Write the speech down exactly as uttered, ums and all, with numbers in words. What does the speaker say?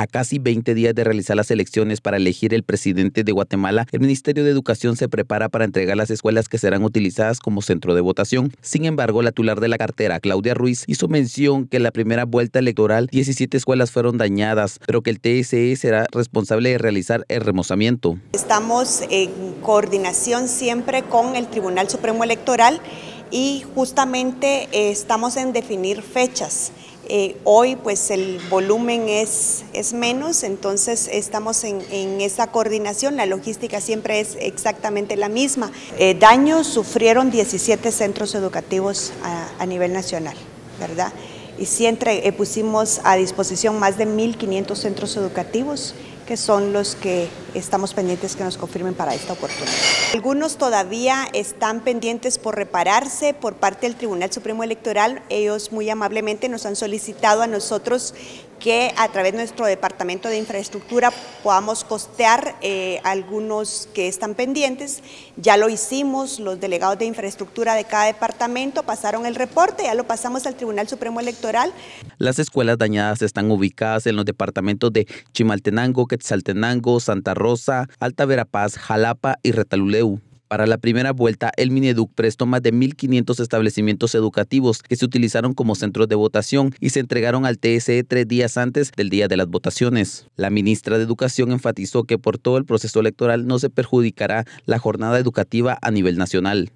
A casi veinte días de realizar las elecciones para elegir el presidente de Guatemala, el Ministerio de Educación se prepara para entregar las escuelas que serán utilizadas como centro de votación. Sin embargo, la titular de la cartera, Claudia Ruiz, hizo mención que en la primera vuelta electoral diecisiete escuelas fueron dañadas, pero que el T S E será responsable de realizar el remozamiento. Estamos en coordinación siempre con el Tribunal Supremo Electoral y justamente eh, estamos en definir fechas. Eh, hoy pues el volumen es, es menos, entonces estamos en, en esa coordinación, la logística siempre es exactamente la misma. Eh, daños sufrieron diecisiete centros educativos a, a nivel nacional, ¿verdad? Y sí entre, eh, pusimos a disposición más de mil quinientos centros educativos, que son los que estamos pendientes que nos confirmen para esta oportunidad. Algunos todavía están pendientes por repararse por parte del Tribunal Supremo Electoral. Ellos muy amablemente nos han solicitado a nosotros que a través de nuestro Departamento de Infraestructura podamos costear eh, algunos que están pendientes. Ya lo hicimos, los delegados de infraestructura de cada departamento pasaron el reporte, ya lo pasamos al Tribunal Supremo Electoral. Las escuelas dañadas están ubicadas en los departamentos de Chimaltenango, Quetzaltenango, Santa Rosa, Alta Verapaz, Jalapa y Retalhuleu. Para la primera vuelta, el MINEDUC prestó más de mil quinientos establecimientos educativos que se utilizaron como centros de votación y se entregaron al T S E tres días antes del día de las votaciones. La ministra de Educación enfatizó que por todo el proceso electoral no se perjudicará la jornada educativa a nivel nacional.